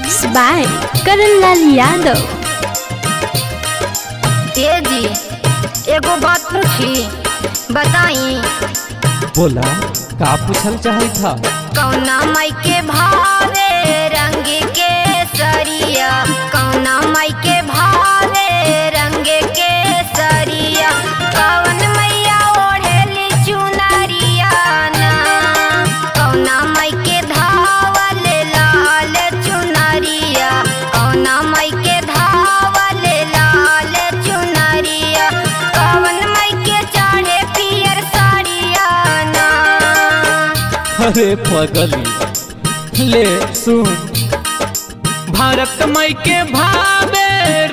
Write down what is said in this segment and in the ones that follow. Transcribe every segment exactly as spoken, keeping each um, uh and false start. Lyrics by Karan Lal Yadav. ए जी एगो बात पूछी बताई। बोला का पूछल चाहे था। कौना माई के भावे रंग के सरिया, कौना माई के भावे रंग के सरिया, कौन मैया ओढ़ेली चुनरिया ना, कौना माई के धावल लाल चुनरिया, कौना माई के धावल लाल चुनरिया, कौन माई के चढ़े पियर साड़िया ना। अरे पगली ले सुन। भारत माई के भावे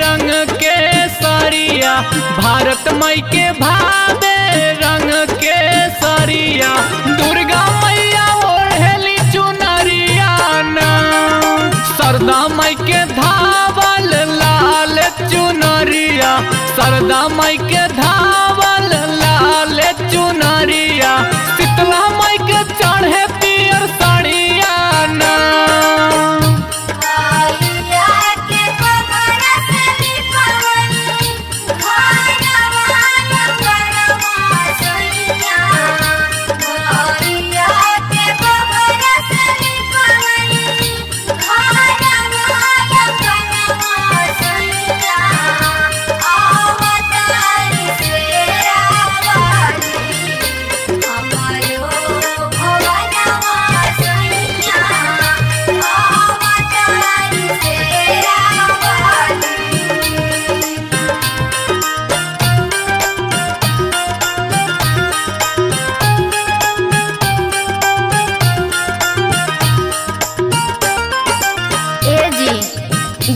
रंग के सरिया, भारत माई के भावे रंग के सरिया, दुर्गा मैया ओढ़ेली चुनरिया ना, शारदा माई के धावल लाल चुनरिया, शारदा माई के धावल लाल चुनरिया, शीतला माई के चढ़े पियर साड़िया ना।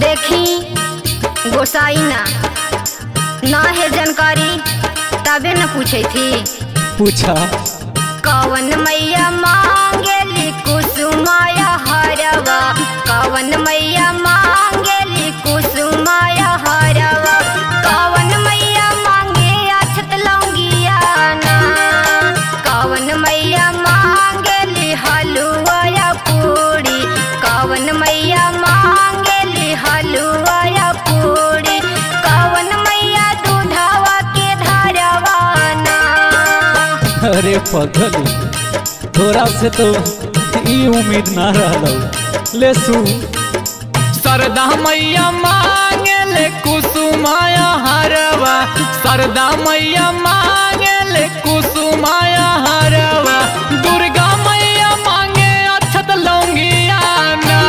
देखी गोसाई ना ना है जानकारी तबे न पूछे थी। पूछा कवन मैया मांगेली कुसुमाया हरवा, कवन मैया मांगेली कुसुमाया हरवा, कवन मैया मांगे अछत लौंगिया ना, कवन मैया मांगेली हलवा या पूरी, कवन मैया हलवा या पूरी, कवन मैया दूधवा के धारवा ना। अरे पगली थोड़ा से तो ये उम्मीद ना रहलो। ले सु शारदा मैया मांगे ले कुसुमाया हरवा, शारदा मैया मांगे ले कुसुमाया हरवा, दुर्गा मैया मांगे अछत लौंगिया ना,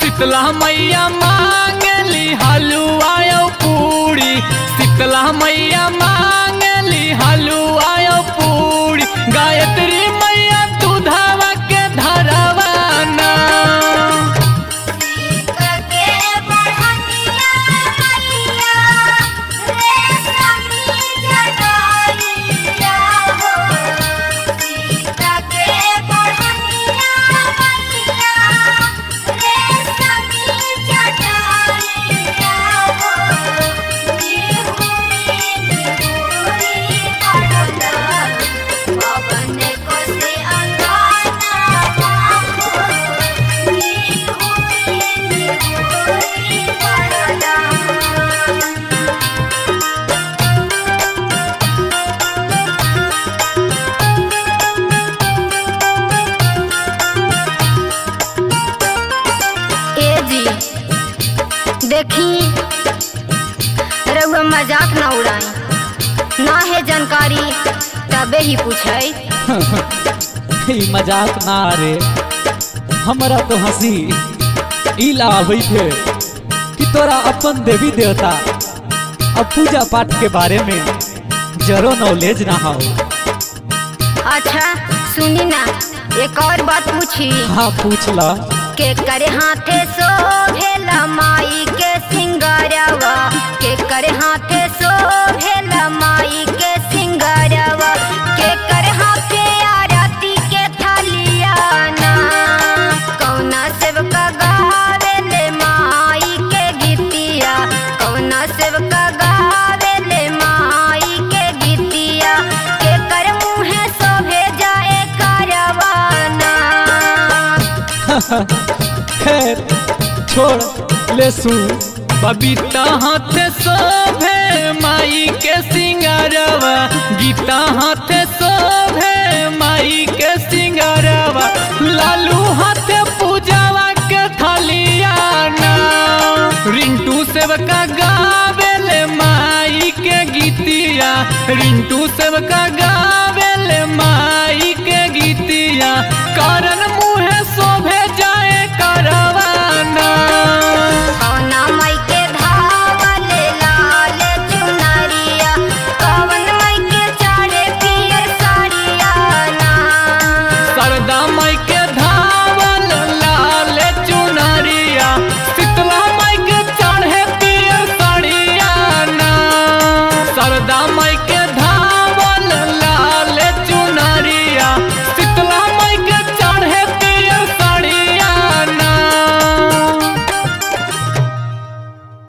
शीतला मैया मांगली हलवा या पूरी, शीतला मैया मांगली हलवा या पूरी, गायत्री मैया दूधवा के धरवा ना। देखी रघुआ मजाक ना उड़ाई ना है जानकारी तबे ही पूछे। मजाक ना रे हमारा तो हंसी इला आवे थे कि तोरा अपन देवी देवता और पूजा पाठ के बारे में जरो नॉलेज ना हो। अच्छा सुनी ना एक और बात पूछी। हाँ पूछ ला। के करे हाथे सो भेला माई के सिंगारवा, के करे हाथे सो भेला माई के सिंगारवा, के करे हाथे आरती के थालिया ना, कौना सेवका गावे ले माई के गीतिया, कौना सेवका गावे ले माई के गीतिया, के कर मुँहे सोभे जाए कारवा ना। खैर छोड़ ले सू बबीता हाथे शोभे माई के सिंगारवा, गीता हाथे शोभे माई के सिंगारवा, लालू हाथे पूजावा के थालिया ना, रिंटू सेवका गावे ले माई के गीतिया, रिंटू सेवका